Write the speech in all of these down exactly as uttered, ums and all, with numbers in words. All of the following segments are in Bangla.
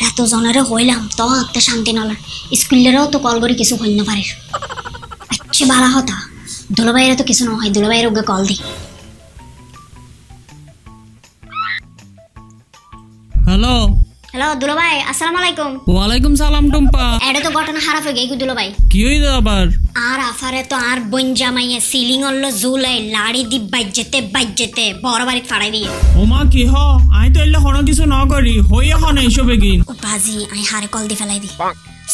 রাতো জনারে হইলাম তো একটা শান্তি নলার স্কুলেরও তো কল করি কিছু হইল না পারে আচ্ছা ভালো হতা দুলাভাইরা তো কিছু না হয় দুলাভাইরা ওকে কল দি হ্যালো হ্যালো দুলাভাই আসসালামু আলাইকুম ওয়া আলাইকুম সালাম টম্পা এটা তো ঘটনা খারাপ হয়ে গই দুলাভাই কি হইলো আবার আর আফারে তো আর বঞ্জা মাইয়া সিলিং হলো জুলাই লাড়ি দি বাইজেতে বাইজেতে বড় বাড়ি ফাড়াই দিয়ে ওমা কি হ আই তো এলো হনো কিছু না করি হইয়া হন এইসবে কি বাজি আই হারে কল দি ফেলাই দি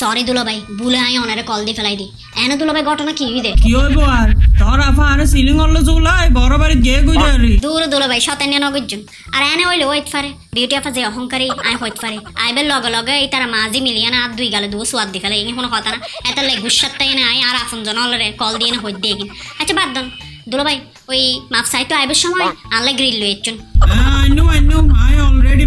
সরি দুলাভাই ভুলে আই ওনারে কল দি ফেলাই দি এনা দুলাভাই ঘটনা কি হইদে কি হইবো আর তোর আফারে সিলিং হলো জুলাই বড় বাড়ি গে কই যারি দূর দুলাভাই শতানিয়া নগজন আর এনে হইলো ওইত ফারে ডিউটি আফা যে অহংকারী আই হইত ফারে আইবে লগে লগে এই তারা মাঝি মিলিয়া না দুই গালে দুই সোয়াদ দি ফেলাই ইনি কোন কথা না এত লাই গুশাতই না আই আর কল দিয়ে না হইতে গিন আচ্ছা বাদ দাও দুলাভাই ওই মাপসাই তো আইবে সময় আলে গ্রিল লই একজন I know I know I already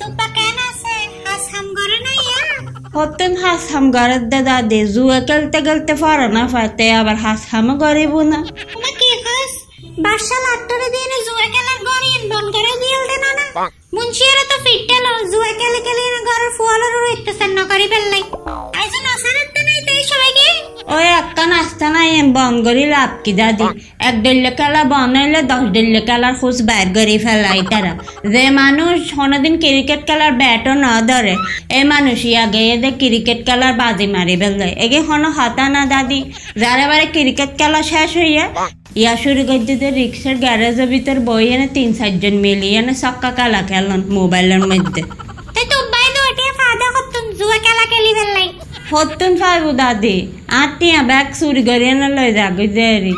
তো পা কেন আছে হাস হাম করে না ইয়া হতন হাস হাম করে দাদা দে জুয়া খেলতে খেলতে পারে না ফাতে আবার হাস হাম করে বুনা ওমা কি কস বাদশা লাটরে দিনে জুয়া খেলা গরিন বন করে দিল দেনা না মুনশিরা তো ফিটল জুয়া খেলে খেলে না ঘরের ফুয়ালার রইতে সেন না করি ফেল নাই আইছ না সারাতে নাই তাই সবাইকে ওই একটা নাস্তা নাই বন করি লাভ কি দাদি এক ডেল খেলা বানাইলে দশ ডেল খেলার খোঁজ বাইর করে ফেলাই তারা যে মানুষ কোনোদিন ক্রিকেট খেলার ব্যাটও না ধরে এই মানুষ আগে এদের ক্রিকেট খেলার বাজি মারি ফেললে এগে কোনো হাতা না দাদি যারা বারে ক্রিকেট খেলা শেষ হইয়া ইয়া শুরু করে দিতে রিক্সার গ্যারেজের ভিতর বই এনে তিন চারজন মিলিয়ে এনে সক্কা খেলা খেলন মোবাইলের মধ্যে হতন ফাইবু দাদি আতিয়া ব্যাগ চুরি করে এনে লয়ে যা গেরি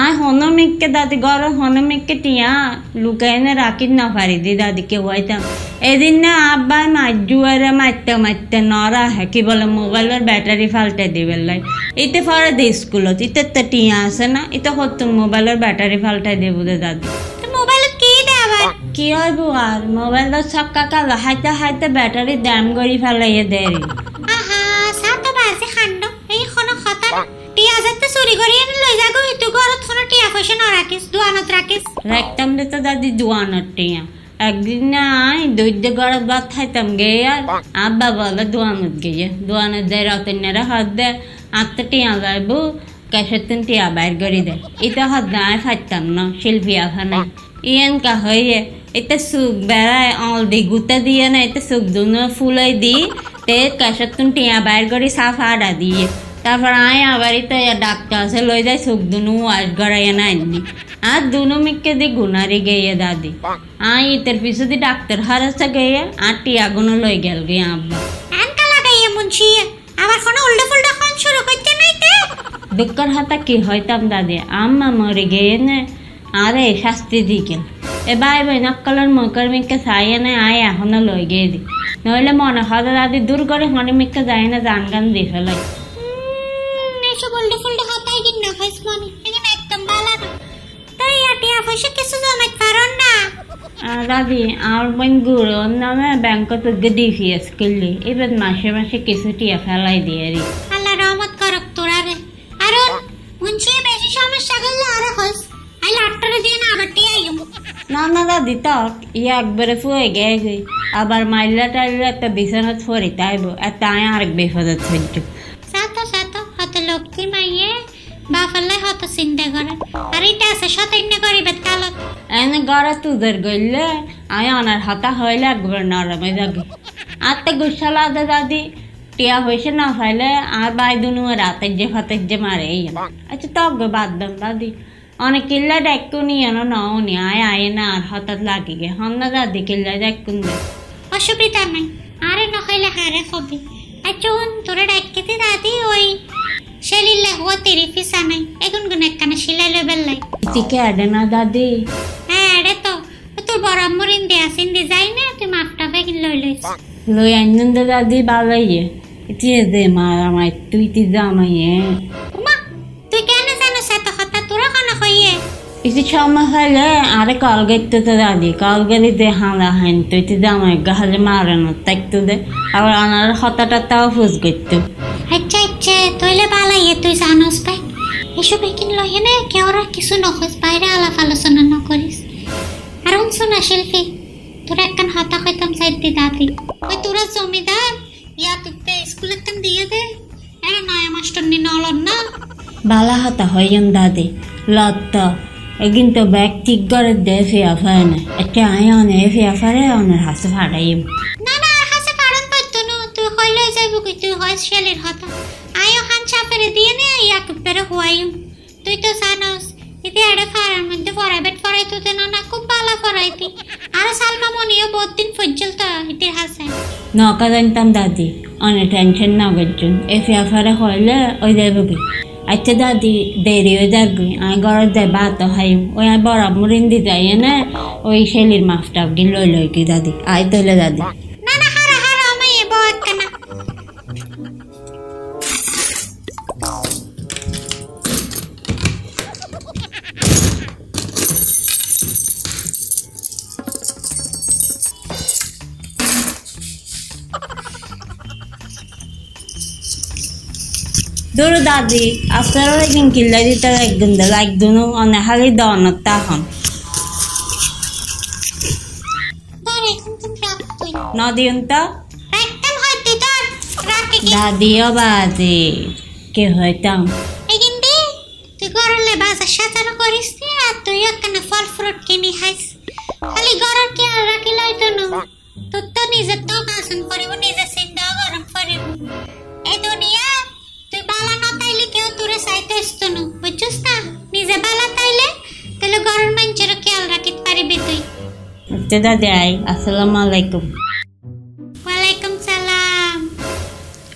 আয় হনমিককে দাদি গর হনমিককে টিয়া লুকায় এনে রাখি না পারি দি দাদি কেউ হইতাম এদিন না আব্বাই মাঝুয়ারে মারতে মারতে নরা হ্যাঁ কি বলে মোবাইলের ব্যাটারি ফাল্টে দিবে লাই এতে ফরে দে স্কুলত ইতে তো টিয়া আছে না এতে হতন মোবাইলের ব্যাটারি ফাল্টাই দেবো দে দাদি কি হইব আর মোবাইলের ছক্কা কালা হাইতে হাইতে ব্যাটারি দাম গড়ি ফেলাইয়ে দেরি একদিন না আই দৈদ্য গড়ত ভাত খাইতাম গে আর আব্বা বলে দোয়ানত গিয়ে দোয়ানত যাই রতন্যারা হাত দেয় আত্মা টিয়া যাইব ক্যাশের তিন টিয়া বাইর করে দেয় এটা হাত দায় খাইতাম না শিল্পী আভা নাই ইয়েন কা হইয়ে এটা সুখ বেড়ায় অল দি গুতে দিয়ে না এটা সুখ দুনো ফুলাই দিই তে ক্যাশের তিন টিয়া বাইর করে সাফ আডা দিয়ে তারপর আয় আবার ডাক্তার আছে লই যায় সুখ দুনু আজ গড়াইয়া না আননি আর দুনো মিকে দি গুনারি গেয়ে দাদি আই ইতের পিছু দি ডাক্তার হারাসা গেয়ে আর টিয়া গুনো লই গেল গিয়ে আব্বা আনকা লাগাইয়া মুনছি আবার কোন উল্টো ফুলটা কোন শুরু করতে নাই তে দুঃখের হাতা কি হইতাম দাদি আম্মা মরে গেয়ে না আরে শাস্তি দি গেল এ ভাই ভাই নকলের মকর মিকে সাইয়া না আয় এখনো লই গিয়ে দি নইলে মনে হয় দাদি দূর করে হনি মিকে যায় না জান গান দি ফেলে দাদি আমার বোন গুড়োর নামে ব্যাংক থেকে ডিভিএস করলি এবার মাসে মাসে কিছু টিয়া ফেলাই দিয়ে রে আল্লাহ রহমত করক তোরা রে আর মুনছি বেশি সমস্যা করলে আর হস আই লাটরে দিয়ে না আবার টিয়া আইব না না দাদি তো ইয়া একবারে হয়ে গেছে আবার মাইলা টাইলা একটা বিছানা ছড়ি তাইব এত আয় আরেক বিপদত হইত সাথে সাথে হত লক্ষ্মী মাইয়ে বাফালাই হত চিন্তা করে আর এটা আছে শতান্য করিবে কালত এনে গড়া তুজর গইলে আয় অনার হাতা হইলে একবার নরমে যাবে আর তো গুসালা দে দাদি টিয়া হয়েছে না ফাইলে আর বাই দুনু রাতের যে ফাতের যে মারে আচ্ছা তো বাদ দাম দাদি অনেক কিল্লা ডাক্কু নিয়ে নাও নি আয় আয় না আর হঠাৎ লাগে গে হন না দাদি কিল্লা ডাক্কুন দে অসুবিধা নাই আরে নখাইলে হারে হবে আচ্ছা তোরা ডাক্কিতে দাদি ওই সেলিল্লা হতে রিফিসা নাই এখন কোন একখানে সিলাই লেবেল নাই টিকে আডে না দাদি বড় মরিন দে আসেন দে যাই না তুই মাপটা বেগিন লই লইছ লই আইনন দাদি বালাইয়ে ইতি দে মারা মাই তুই তি জামাইয়ে ওমা Iti chamahale are kalgate to the daddy, kalgate de hana hand to the dame, Gahalimaran, take to the our honor hotata who's good to. I check toilebala yet to Sanospe. I should be in Lohene, Kiora Kisunokos by the Alafalason no coris. Around Suna Shilfi, Turakan Hatakotam said the daddy. But Tura Somida, Yatute, Skulatam the other, and I must turn all on now. Bala Hatahoyan daddy, Lotta. Again, the back tick got a deafy of an Italian effy of her on her house of her name. Nana has a parent, but to know to Holo is a book to horse shell in hot. I am chapter a D N A yak per hoim. To it was announced. If they had a farm and the for a bed for it to the Nana Kupala for it. Ara Salmamonio both in Fujilta, it has a knock and tam daddy on a tension nugget. If you have a hole or the book. I said that the dairy I got the bath of him. When I bought a Murindi Diana, we shall in my stuff. Dillo, Loki daddy. I tell that. Nana Hara Hara, my Duro daddy, after I can kill it like Duno on a hurry down at Tahon. Not Yunta? Daddy, oh daddy, give her tongue. Again, the girl labas a shatter coristia to yak and a fall fruit candy has. Haligora care Rakilatono. Tuton is a Thomas and for even is a sin dog or for him. Edonia. Bala no taile keo ture saite istunu. Bujusta, nize bala taile, telo government chero keo rakit paribe tui. Tada dai, assalamualaikum. Walaikum salam.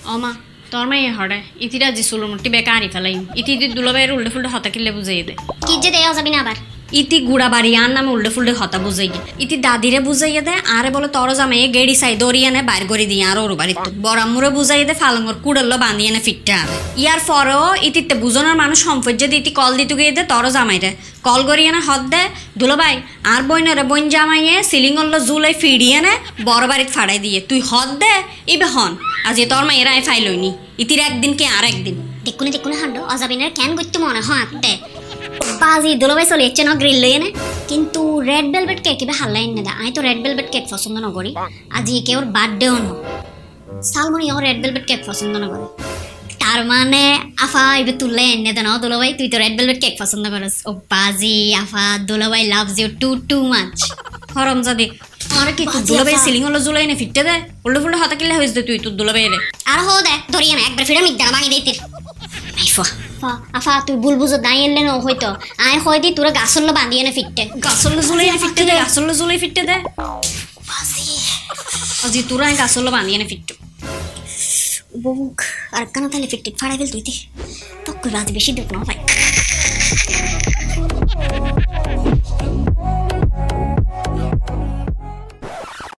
Oma, torma ye hore. Iti da jisulu mutti bekari thalai. Iti di dulabai ulde fulde hota kille buzaide. Kije deyo sabina bar. Iti gura bariyan nam ulde fulde hota buzaide. Iti dadire buzaide. Aare bolo toro jamaye gedi saidoriyan e bar gori diyan ro barittu. Boramure buzaide falangor kudallo bandiyane fitta. Yar foro iti te buzonar manush homfojje iti call ditu geide toro jamaire. Call goriyana hot de dulobai aar boinare boin jamaye silingollo zulai fidiyane boro barit farai diye. Tui hot de ibe hon. Aje tor ma era e failoini. Itir ekdin ke ar ekdin. Dekune dekune hando ajabiner can gottu mone hoatte. Bazi dulabai sole echen o grill lene. Kintu red velvet cake be halain neda. Ai to red velvet cake pochondo na kori. Aji ke or birthday ono. Salmoni or red velvet cake pochondo na kore. Tar mane afa ibe tulle neda no dulabai tu to red velvet cake pochondo koras. O bazi afa dulabai loves you too too much. Haramzadi. Ara ki tu dulabai ceiling holo zulai ne fitte de. Ullo fullo hata kille hoyse de tu tu dulabai re. Ara ho de doriya na ekbar fira mikdana bangi de tir. Aifa. Afa tu bulbuzo dayen le no hoyto. Ai hoy di tura gasollo bandiye ne fitte. Gasollo zulai ne fitte de. Gasollo zulai fitte de. Bazi. Aji tura ai gasollo bandiye ne fitto. Bok arkana tale fitte fara vel duite. Tokko raat beshi dukno bhai.